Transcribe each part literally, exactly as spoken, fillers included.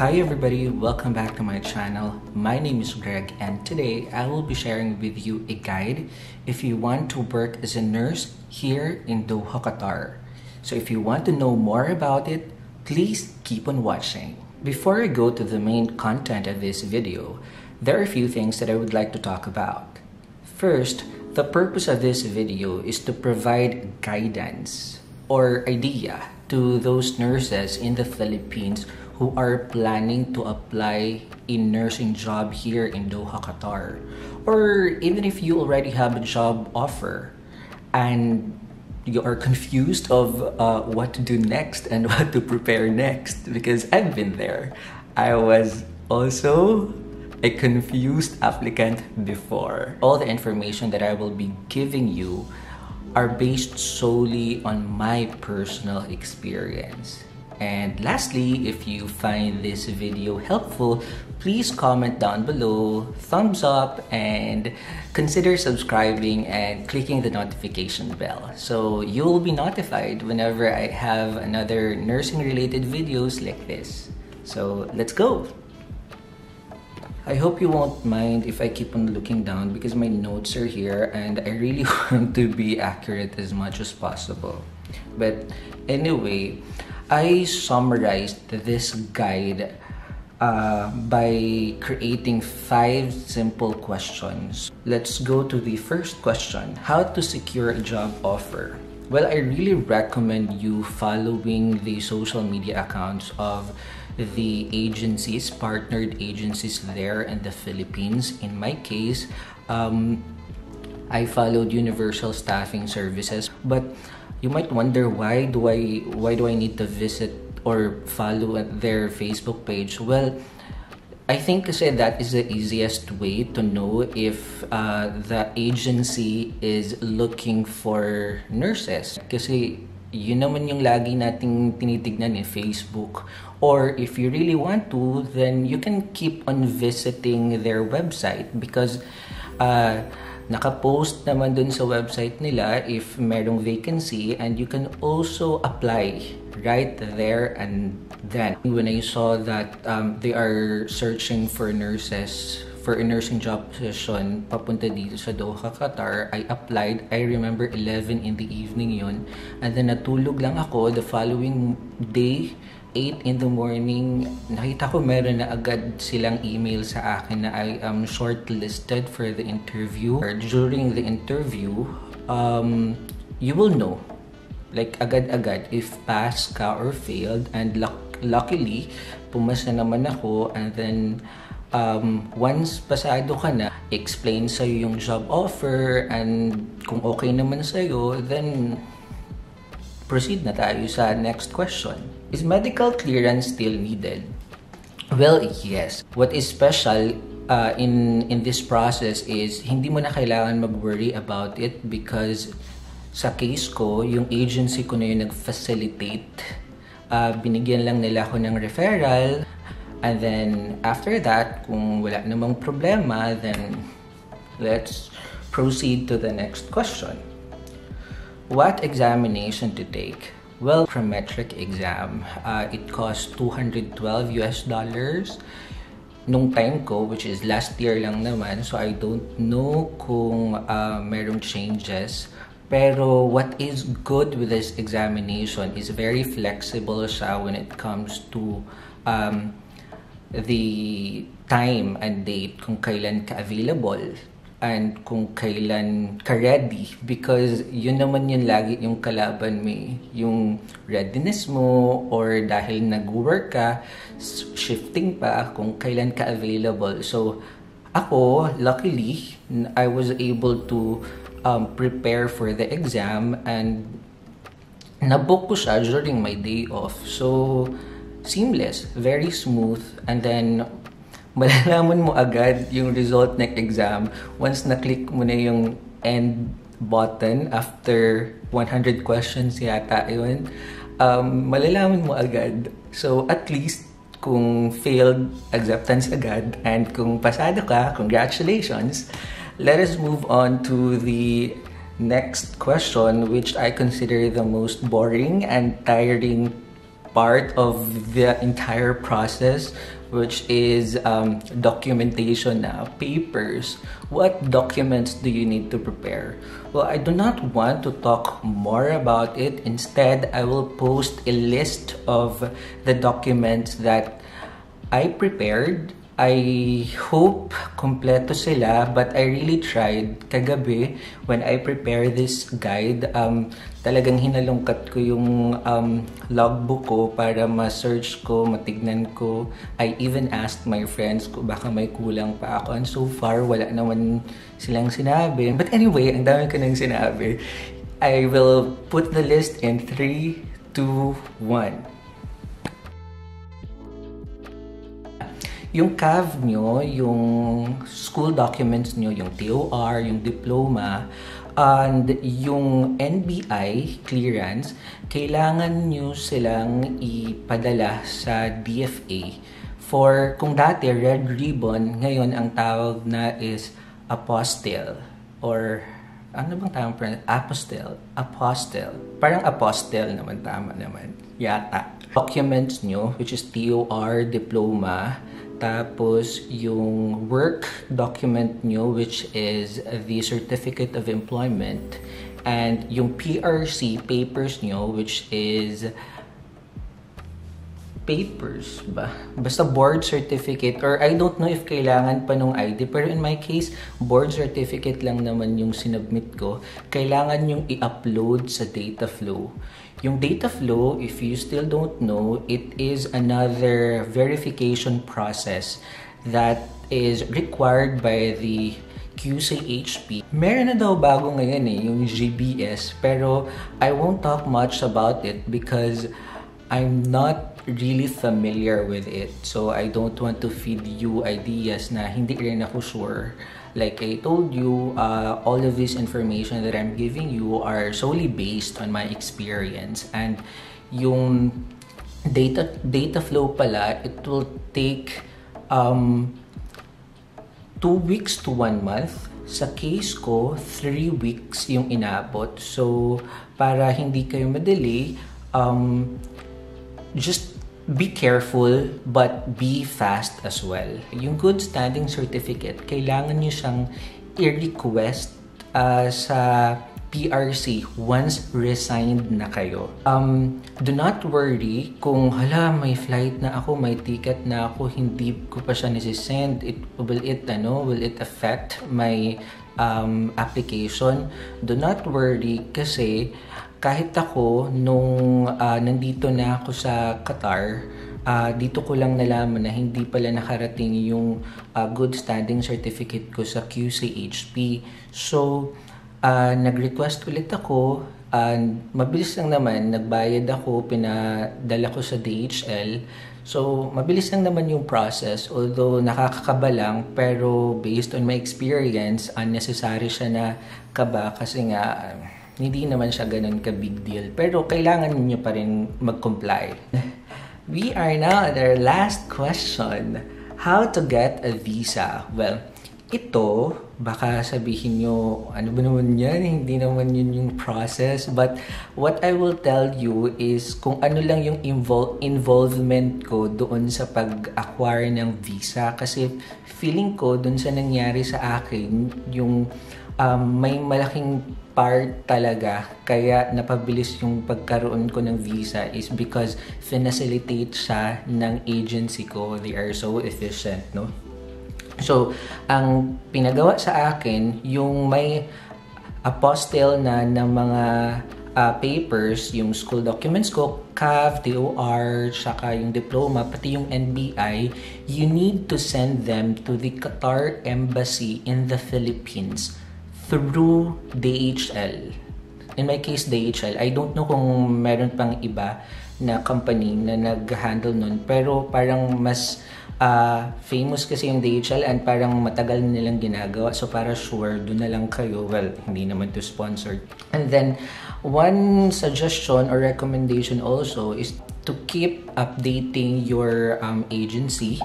Hi everybody, welcome back to my channel. My name is Greg and today I will be sharing with you a guide if you want to work as a nurse here in Doha, Qatar. So if you want to know more about it, please keep on watching. Before I go to the main content of this video, there are a few things that I would like to talk about. First, the purpose of this video is to provide guidance or idea to those nurses in the Philippines who are planning to apply a nursing job here in Doha, Qatar, or even if you already have a job offer and you are confused of uh, what to do next and what to prepare next, because I've been there. I was also a confused applicant before. All the information that I will be giving you are based solely on my personal experience. And lastly, if you find this video helpful, please comment down below, thumbs up, and consider subscribing and clicking the notification bell, so you will be notified whenever I have another nursing related videos like this. So let's go. I hope you won't mind if I keep on looking down because my notes are here and I really want to be accurate as much as possible. But anyway, I summarized this guide uh, by creating five simple questions. Let's go to the first question, how to secure a job offer. Well, I really recommend you following the social media accounts of the agencies, partnered agencies there in the Philippines. In my case, um, I followed Universal Staffing Services, but you might wonder why do I why do I need to visit or follow their Facebook page? Well, I think kasi that is the easiest way to know if uh, the agency is looking for nurses. Kasi yun naman yung lagi nating tinitignan eh, Facebook. Or if you really want to, then you can keep on visiting their website because uh, naka-post naman dun sa website nila if merong vacancy, and you can also apply right there and then. When I saw that um, they are searching for nurses for a nursing job position papunta dito sa Doha, Qatar, I applied. I remember eleven in the evening yun, and then natulog lang ako the following day, eight in the morning, nakita ko meron na agad silang email sa akin na I am shortlisted for the interview. During the interview, um, you will know, like agad-agad, if pass ka or failed. And luckily, pumasa naman ako, and then um, once pasado ka na, explain sa'yo yung job offer, and kung okay naman sa'yo, then proceed na tayo sa next question. Is medical clearance still needed? Well, yes. What is special uh, in, in this process is hindi mo na kailangan mag-worry about it because sa case ko, yung agency ko na yung nag-facilitate. Uh, binigyan lang nila ako ng referral, and then after that, kung wala namang problema, then let's proceed to the next question. What examination to take? Well, from Metric exam, uh, it costs two hundred twelve US dollars nung time ko, which is last year lang naman, so I don't know kung uh, merong changes. Pero what is good with this examination is very flexible siya when it comes to um, the time and date kung kailan ka available and kung kailan ka-ready, because yun naman yun lagi yung kalaban mo, yung readiness mo, or dahil nag-work ka, shifting pa kung kailan ka-available. So ako, luckily, I was able to um, prepare for the exam and nabook ko siya during my day off. So seamless, very smooth, and then malalaman mo agad yung result ng exam once na-click mo na yung end button after one hundred questions yata yun. Um, malalaman mo agad. So at least kung failed, acceptance agad, and kung pasado ka, congratulations. Let us move on to the next question, which I consider the most boring and tiring part of the entire process, which is um, documentation, uh, papers. What documents do you need to prepare? Well, I do not want to talk more about it. Instead, I will post a list of the documents that I prepared. I hope kompleto sila, but I really tried. Kagabi, when I prepare this guide, um, talagang hinalungkat ko yung um, logbook ko para ma-search ko, matignan ko. I even asked my friends kung baka may kulang pa ako. And so far, wala naman silang sinabi. But anyway, ang dami ko nang sinabi. I will put the list in three, two, one. Yung C A V nyo, yung school documents nyo, yung T O R, yung diploma, and yung N B I clearance, kailangan nyo silang ipadala sa D F A. For, kung dati, Red Ribbon, ngayon ang tawag na is Apostille. Or, ano bang tamang pronounce? Apostille. Apostille. Parang Apostille naman, tama naman. Yata. Documents nyo, which is T O R, diploma, tapos yung work document nyo, which is the certificate of employment, and yung P R C papers nyo, which is papers ba? Basta board certificate, or I don't know if kailangan pa nung I D, pero in my case, board certificate lang naman yung sinubmit ko. Kailangan yung i-upload sa dataflow. Yung dataflow, if you still don't know, it is another verification process that is required by the Q C H P. Meron na daw bago ngayon eh, yung G B S, pero I won't talk much about it because I'm not really familiar with it. So I don't want to feed you ideas na hindi rin ako sure. Like I told you, uh, all of this information that I'm giving you are solely based on my experience. And yung data, data flow pala, it will take um, two weeks to one month. Sa case ko, three weeks yung inabot. So para hindi kayo madelay, um, just be careful, but be fast as well. Yung good standing certificate, kailangan nyo siyang i-request uh, sa P R C once resigned na kayo. Um, do not worry kung, hala, may flight na ako, may ticket na ako, hindi ko pa siya nisisend. It, will it, ano, will it affect my um, application? Do not worry kasi kahit ako, nung uh, nandito na ako sa Qatar, uh, dito ko lang nalaman na hindi pala nakarating yung uh, good standing certificate ko sa Q C H P. So, uh, nag-request ulit ako. Uh, mabilis lang naman, nagbayad ako, pinadala ko sa D H L. So, mabilis lang naman yung process, although nakakakaba lang, pero based on my experience, unnecessary siya na kaba kasi nga hindi naman siya ganun ka big deal, pero kailangan niyo pa rin mag-comply. We are now at our last question. How to get a visa? Well, ito, baka sabihin nyo, ano ba naman yan? Hindi naman yun yung process. But what I will tell you is kung ano lang yung invol involvement ko doon sa pag-acquire ng visa. Kasi feeling ko doon sa nangyari sa akin, yung Um, may malaking part talaga kaya napabilis yung pagkaroon ko ng visa is because finacilitate siya ng agency ko. They are so efficient, no? So, ang pinagawa sa akin, yung may apostille na ng mga uh, papers, yung school documents ko, C A V, T O R, saka yung diploma, pati yung N B I, you need to send them to the Qatar Embassy in the Philippines through D H L. In my case, D H L. I don't know kung meron pang iba na company na nag-handle nun. Pero parang mas uh, famous kasi yung D H L and parang matagal nilang ginagawa. So para sure, doon na lang kayo. Well, hindi naman to sponsored. And then, one suggestion or recommendation also is to keep updating your um, agency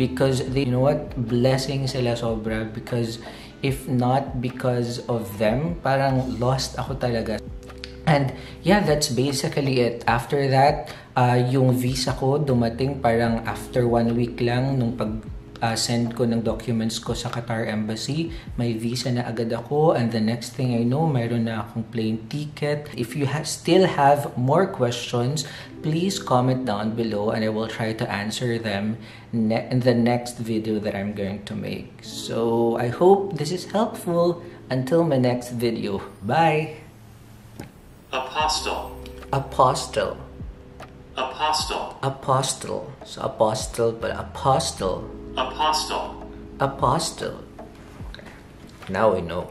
because they, you know what, blessing sila sobra because if not because of them, parang lost ako talaga. And yeah, that's basically it. After that, uh, yung visa ko dumating parang after one week lang nung pag uh, send ko ng documents ko sa Qatar Embassy. May visa na agad ako, and the next thing I know, mayroon na akong plane ticket. If you ha still have more questions, please comment down below and I will try to answer them ne in the next video that I'm going to make. So I hope this is helpful. Until my next video, bye! Apostille. Apostille. Apostille. Apostille. So apostille, but apostille. Apostille. Apostille. Okay. Now we know.